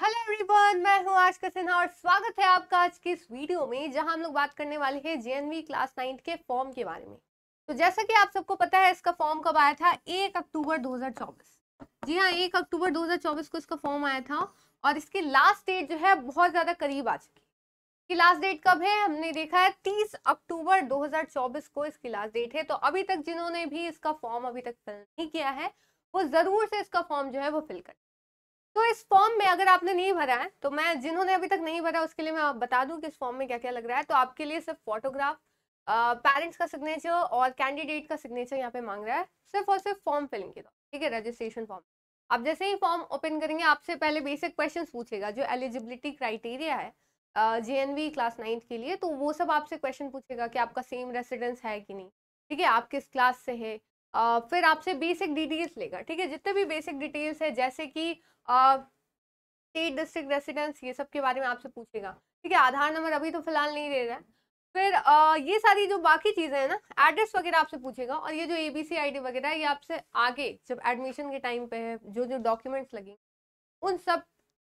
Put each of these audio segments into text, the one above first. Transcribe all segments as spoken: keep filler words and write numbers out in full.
Hello everyone, मैं हूँ आशिका सिन्हा और स्वागत है आपका आज की इस वीडियो में जहाँ हम लोग बात करने वाले हैं जेएनवी क्लास नाइन्थ के फॉर्म के बारे में। तो जैसा कि आप सबको पता है, इसका फॉर्म कब आया था? एक अक्टूबर दो हज़ार चौबीस। जी हाँ, एक अक्टूबर दो हज़ार चौबीस को इसका फॉर्म आया था और इसकी लास्ट डेट जो है बहुत ज़्यादा करीब आ चुकी है। इसकी लास्ट डेट कब है हमने देखा है, तीस अक्टूबर दो हज़ार चौबीस को इसकी लास्ट डेट है। तो अभी तक जिन्होंने भी इसका फॉर्म अभी तक फिल नहीं किया है वो ज़रूर से इसका फॉर्म जो है वो फिल कर। तो इस फॉर्म में अगर आपने नहीं भरा है तो मैं जिन्होंने अभी तक नहीं भरा उसके लिए मैं आप बता दूं कि इस फॉर्म में क्या क्या लग रहा है। तो आपके लिए सिर्फ फोटोग्राफ, पेरेंट्स का सिग्नेचर और कैंडिडेट का सिग्नेचर यहाँ पे मांग रहा है, सिर्फ और सिर्फ फॉर्म फिलिंग के दौरान। ठीक है, रजिस्ट्रेशन फॉर्म। आप जैसे ही फॉर्म ओपन करेंगे आपसे पहले बेसिक क्वेश्चन पूछेगा, जो एलिजिबिलिटी क्राइटेरिया है J N V class ninth के लिए। तो वो सब आपसे क्वेश्चन पूछेगा कि आपका सेम रेसिडेंस है कि नहीं, ठीक है, आप किस क्लास से है। Uh, फिर आपसे बेसिक डिटेल्स लेगा, ठीक है, जितने भी बेसिक डिटेल्स है जैसे कि स्टेट, डिस्ट्रिक्ट, रेसिडेंस, ये सब के बारे में आपसे पूछेगा। ठीक है, आधार नंबर अभी तो फिलहाल नहीं दे रहा है। फिर uh, ये सारी जो बाकी चीज़ें हैं ना, एड्रेस वगैरह आपसे पूछेगा। और ये जो A B C I D वगैरह है ये आपसे आगे जब एडमिशन के टाइम पे है, जो जो डॉक्यूमेंट्स लगेंगे उन सब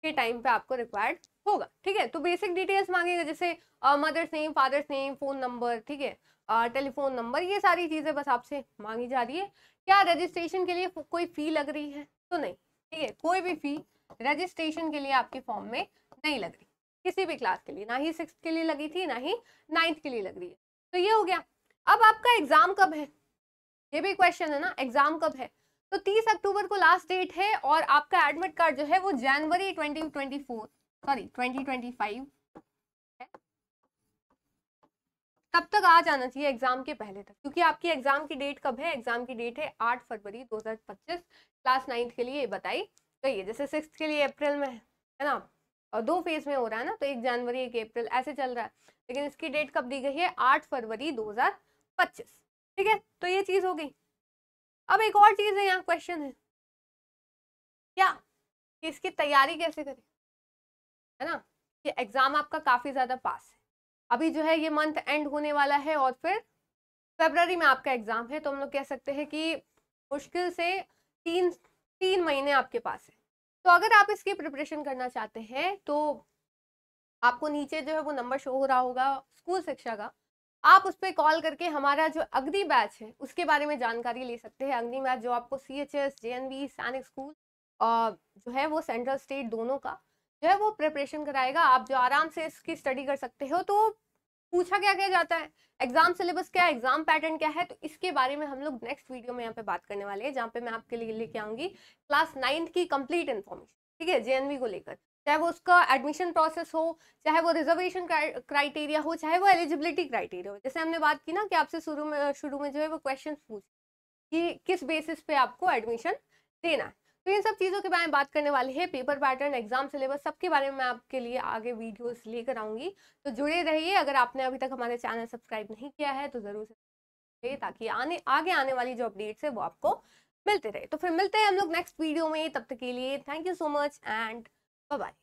के टाइम पे आपको रिक्वायर्ड होगा। ठीक है, तो बेसिक डिटेल्स मांगेगा जैसे mother's name, father's name, phone number, ठीक है, टेलीफोन नंबर, ये सारी चीज़ें बस आपसे मांगी जा रही है। क्या रजिस्ट्रेशन के लिए कोई फ़ी लग रही है तो नहीं, ठीक है, कोई भी फ़ी रजिस्ट्रेशन के लिए आपके फॉर्म में नहीं लग रही, किसी भी क्लास के लिए, ना ही सिक्स्थ के लिए लगी थी ना ही नाइन्थ के लिए लग रही है। तो ये हो गया। अब आपका एग्ज़ाम कब है, ये भी क्वेश्चन है ना, एग्ज़ाम कब है। तो तीस अक्टूबर को लास्ट डेट है और आपका एडमिट कार्ड जो है वो जनवरी twenty twenty four sorry twenty twenty five तब तक आ जाना चाहिए एग्जाम के पहले तक, क्योंकि आपकी एग्जाम की डेट कब है? एग्जाम की डेट है आठ फरवरी दो हज़ार पच्चीस क्लास नाइन्थ के लिए बताई गई है। जैसे सिक्स्थ के लिए अप्रैल में है ना, और दो फेज में हो रहा है ना, तो एक जनवरी एक अप्रैल ऐसे चल रहा है, लेकिन इसकी डेट कब दी गई है? आठ फरवरी दो हज़ार पच्चीस। ठीक है, तो ये चीज़ हो गई। अब एक और चीज़ है, यहाँ क्वेश्चन है क्या कि इसकी तैयारी कैसे करें, है ना, कि एग्ज़ाम आपका काफ़ी ज़्यादा पास है। अभी जो है ये मंथ एंड होने वाला है और फिर फरवरी में आपका एग्ज़ाम है, तो हम लोग कह सकते हैं कि मुश्किल से तीन तीन महीने आपके पास है। तो अगर आप इसकी प्रिपरेशन करना चाहते हैं तो आपको नीचे जो है वो नंबर शो हो रहा होगा स्कूल शिक्षा का, आप उस पर कॉल करके हमारा जो अग्नि बैच है उसके बारे में जानकारी ले सकते हैं। अग्नि बैच जो आपको C H S, J N V, Sainik school और जो है वो सेंट्रल स्टेट दोनों का जो है वो प्रिपरेशन कराएगा। आप जो आराम से इसकी स्टडी कर सकते हो। तो पूछा क्या क्या जाता है, एग्जाम सिलेबस क्या है, एग्जाम पैटर्न क्या है, तो इसके बारे में हम लोग नेक्स्ट वीडियो में यहाँ पे बात करने वाले हैं, जहाँ पे मैं आपके लिए लेके आऊंगी क्लास नाइन्थ की कंप्लीट इन्फॉर्मेशन। ठीक है, जेएनवी को लेकर, चाहे वो उसका एडमिशन प्रोसेस हो, चाहे वो रिजर्वेशन क्राइटेरिया हो, चाहे वो एलिजिबिलिटी क्राइटेरिया हो। जैसे हमने बात की ना कि आपसे शुरू में शुरू में जो है वो क्वेश्चन पूछ कि किस बेसिस पे आपको एडमिशन देना है, तो इन सब चीज़ों के बारे में बात करने वाले हैं। पेपर पैटर्न, एग्जाम सिलेबस, सबके बारे में मैं आपके लिए आगे वीडियोस लेकर आऊँगी, तो जुड़े रहिए। अगर आपने अभी तक हमारे चैनल सब्सक्राइब नहीं किया है तो ज़रूर से, ताकि आने आगे आने वाली जो अपडेट्स है वो आपको मिलते रहे। तो फिर मिलते हैं हम लोग नेक्स्ट वीडियो में, तब तक के लिए thank you so much and bye bye.